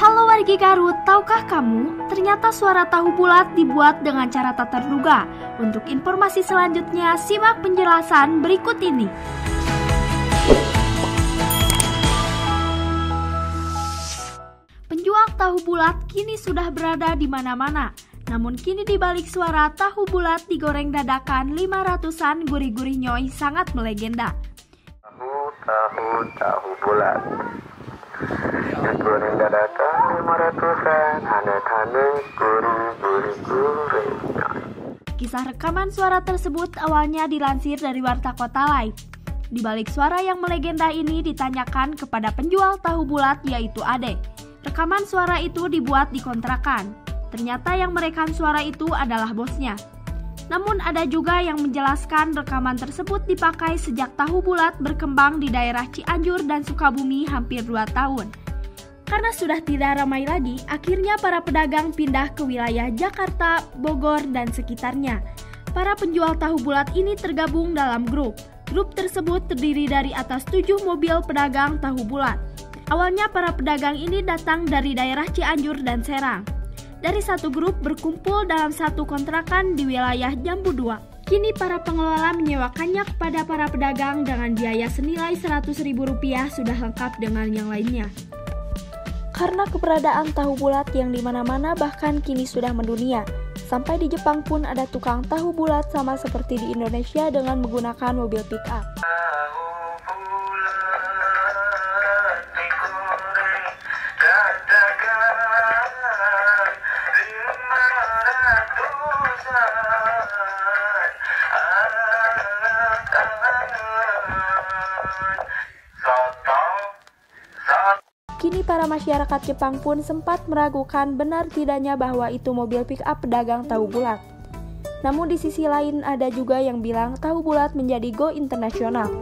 Halo wargi Garut, tahukah kamu? Ternyata suara tahu bulat dibuat dengan cara tak terduga. Untuk informasi selanjutnya, simak penjelasan berikut ini. Penjual tahu bulat kini sudah berada di mana-mana. Namun kini dibalik suara tahu bulat digoreng dadakan 500-an, gurih-gurih Nyoy sangat melegenda. Tahu bulat. Digoreng dadakan 500-an, aneh-aneh, gurih-gurih. Kisah rekaman suara tersebut awalnya dilansir dari Warta Kota Live. Di balik suara yang melegenda ini ditanyakan kepada penjual tahu bulat yaitu Ade. Rekaman suara itu dibuat di kontrakan. Ternyata yang merekam suara itu adalah bosnya. Namun ada juga yang menjelaskan rekaman tersebut dipakai sejak tahu bulat berkembang di daerah Cianjur dan Sukabumi hampir 2 tahun. Karena sudah tidak ramai lagi, akhirnya para pedagang pindah ke wilayah Jakarta, Bogor, dan sekitarnya. Para penjual tahu bulat ini tergabung dalam grup. Grup tersebut terdiri dari atas 7 mobil pedagang tahu bulat. Awalnya para pedagang ini datang dari daerah Cianjur dan Serang. Dari satu grup berkumpul dalam satu kontrakan di wilayah Jambu 2. Kini para pengelola menyewakannya kepada para pedagang dengan biaya senilai Rp100.000 sudah lengkap dengan yang lainnya. Karena keberadaan tahu bulat yang di mana-mana bahkan kini sudah mendunia. Sampai di Jepang pun ada tukang tahu bulat sama seperti di Indonesia dengan menggunakan mobil pick up. Kini para masyarakat Jepang pun sempat meragukan benar tidaknya bahwa itu mobil pick up pedagang tahu bulat. Namun di sisi lain ada juga yang bilang tahu bulat menjadi go internasional.